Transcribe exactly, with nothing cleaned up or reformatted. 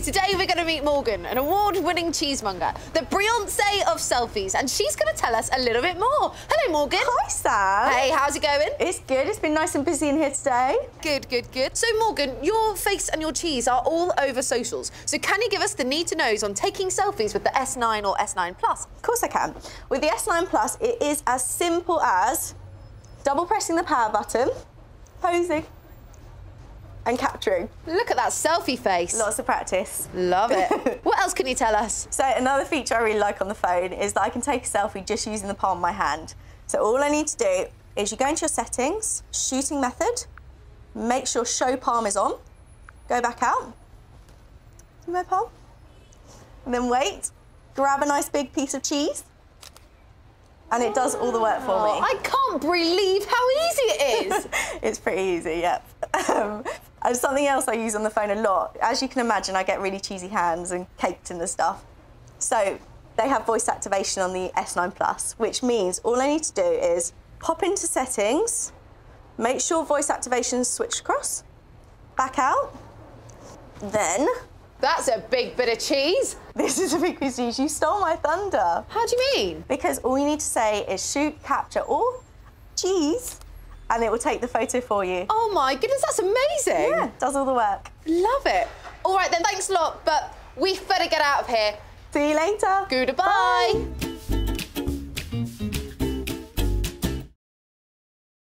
today we're going to meet Morgan, an award-winning cheesemonger, the Beyonce of selfies, and she's going to tell us a little bit more. Hello, Morgan. Hi, Sam. Hey, how's it going? It's good. It's been nice and busy in here today. Good, good, good. So, Morgan, your face and your cheese are all over socials. So can you give us the need-to-knows on taking selfies with the S nine or S nine Plus? Of course I can. With the S nine Plus, it is as simple as double-pressing the power button, posing, and capturing. Look at that selfie face. Lots of practice. Love it. What else can you tell us? So another feature I really like on the phone is that I can take a selfie just using the palm of my hand. So all I need to do is you go into your settings, shooting method, make sure show palm is on, go back out, see my palm, and then wait, grab a nice big piece of cheese, and it does all the work for me. I can't believe how easy it is. It's pretty easy, yep. Um, and something else I use on the phone a lot, as you can imagine, I get really cheesy hands and caked in the stuff. So they have voice activation on the S nine Plus, which means all I need to do is pop into settings, make sure voice activation is switched across, back out, then... That's a big bit of cheese. This is a big piece of cheese. You stole my thunder. How do you mean? Because all you need to say is shoot, capture, or cheese, and it will take the photo for you. Oh my goodness, that's amazing. Yeah, does all the work. Love it. All right then, thanks a lot, but we've better get out of here. See you later. Goodbye. Bye.